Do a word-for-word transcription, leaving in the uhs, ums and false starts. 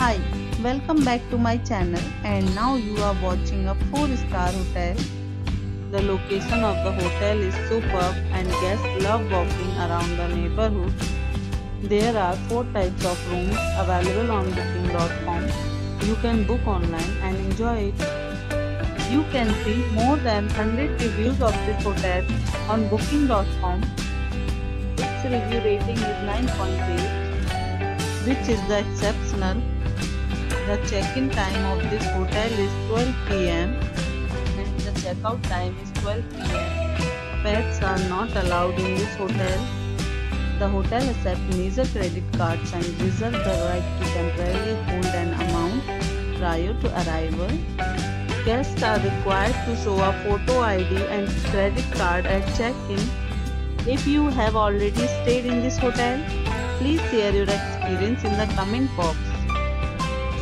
Hi, welcome back to my channel, and now you are watching a four star hotel. The location of the hotel is superb and guests love walking around the neighborhood. There are four types of rooms available on booking dot com. You can book online and enjoy it. You can see more than one hundred reviews of this hotel on booking dot com. Its review rating is nine point eight, which is the exceptional. The check-in time of this hotel is twelve p m and the check-out time is twelve p m Pets are not allowed in this hotel. The hotel accepts major credit cards and reserves the right to temporarily hold an amount prior to arrival. Guests are required to show a photo I D and credit card at check-in. If you have already stayed in this hotel, please share your experience in the comment box.